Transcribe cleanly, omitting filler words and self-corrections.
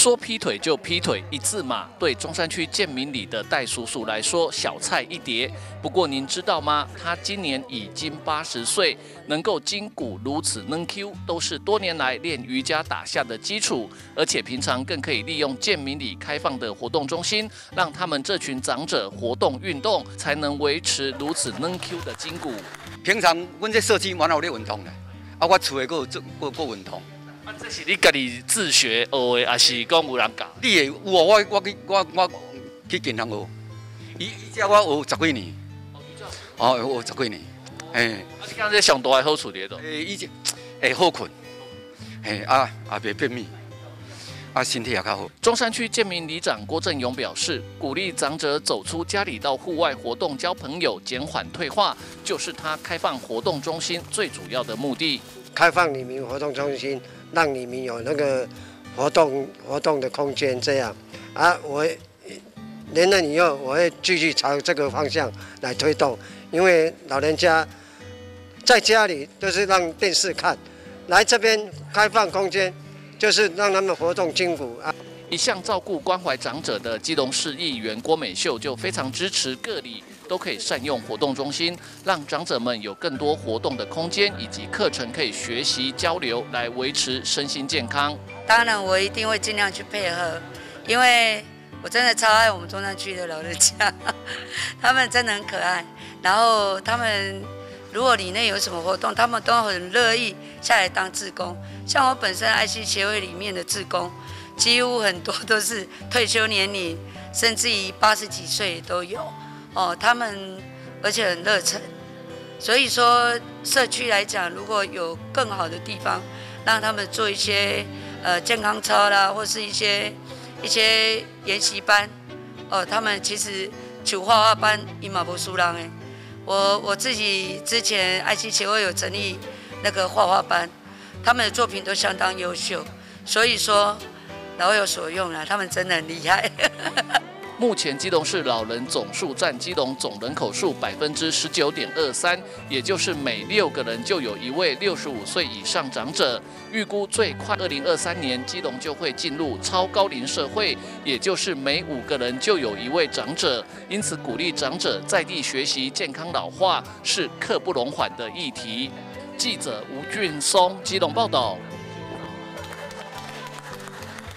说劈腿就劈腿一字马，对中山区建民里的戴叔叔来说，小菜一碟。不过您知道吗？他今年已经80岁，能够筋骨如此嫩 Q， 都是多年来练瑜伽打下的基础。而且平常更可以利用建民里开放的活动中心，让他们这群长者活动运动，才能维持如此嫩 Q 的筋骨。平常阮这社区蛮有咧运动嘞，啊，我厝下佫运动。 这是你家己自学学的，还是讲有人教？你会有哦，我去健康学，伊只我学10几年，哦，我10几年，嘿。啊，你讲这上大的好处在倒？伊就会好困，嘿，啊袂便秘。 啊，身体也较好。中山区建民里长郭正勇表示，鼓励长者走出家里到户外活动、交朋友、减缓退化，就是他开放活动中心最主要的目的。开放里民活动中心，让里民有那个活动的空间，这样啊，我连任以后，我会继续朝这个方向来推动，因为老人家在家里都是让电视看，来这边开放空间。 就是让他们活动筋骨啊！一向照顾关怀长者的基隆市议员郭美秀就非常支持各里都可以善用活动中心，让长者们有更多活动的空间以及课程可以学习交流，来维持身心健康。当然，我一定会尽量去配合，因为我真的超爱我们中山区的老人家，他们真的很可爱。然后他们如果里面有什么活动，他们都很乐意下来当志工。 像我本身爱心协会里面的志工，几乎很多都是退休年龄，甚至于80几岁都有哦。他们而且很热忱，所以说社区来讲，如果有更好的地方，让他们做一些健康操啦，或是一些研习班哦，他们其实就画画班伊嘛无输人诶。我自己之前爱心协会有成立那个画画班。 他们的作品都相当优秀，所以说老有所用啦，他们真的很厉害。目前基隆市老人总数占基隆总人口数19.23%，也就是每6个人就有1位65岁以上长者。预估最快2023年，基隆就会进入超高龄社会，也就是每5个人就有1位长者。因此，鼓励长者在地学习健康老化是刻不容缓的议题。 记者吴俊松，基隆报道。